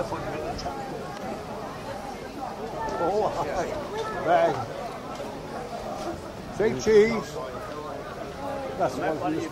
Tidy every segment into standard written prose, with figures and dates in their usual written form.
Oh, bang. Say cheese. That's what we just...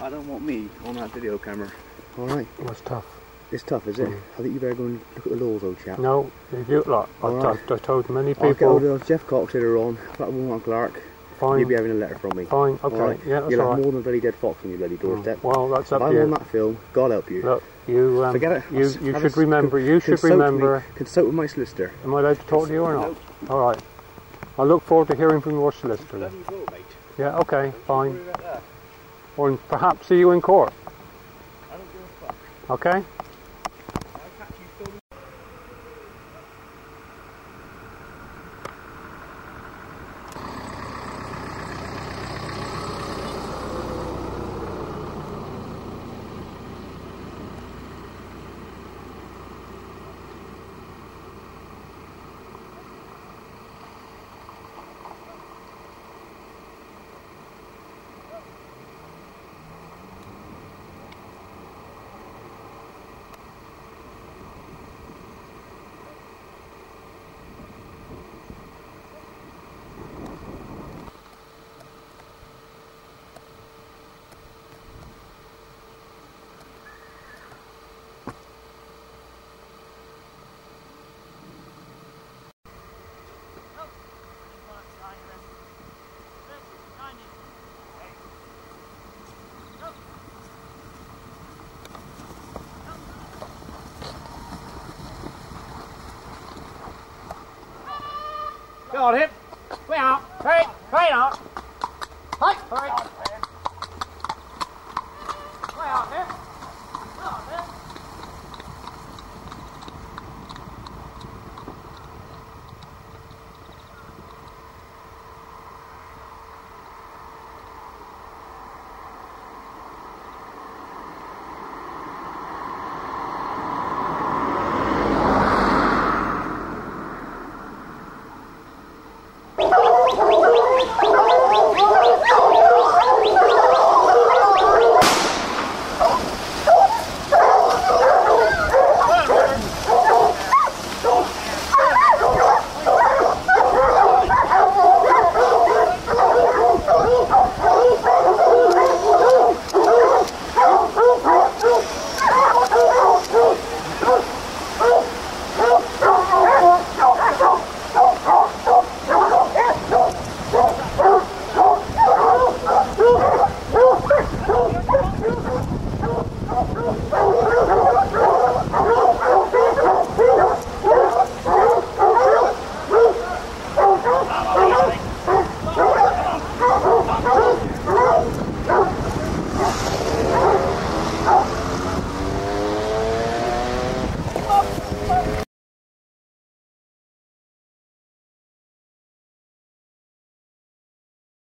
I don't want me on that video camera. Alright. Well, it's tough. It's tough, is it? Mm. I think you better go and look at the laws, old chap. No, they do it lot. I've told many people. I'll get all those Jeff Cox later on, that Walnut Clark. Fine. You'll be having a letter from me. Fine, okay. Right. Yeah, that's You'll have more than a bloody dead fox on your bloody doorstep. Well, that's up to you. If I'm on that film, God help you. Look, you, forget it. You should remember, consult with my solicitor. Am I allowed to talk to you or not? No. Alright. I look forward to hearing from your solicitor then. Yeah, okay, fine. Or perhaps see you in court. I don't give a fuck. Okay? Got him. Wait on. Wait on. Hi. Hurry. Wait on there. Wait on there. Oh,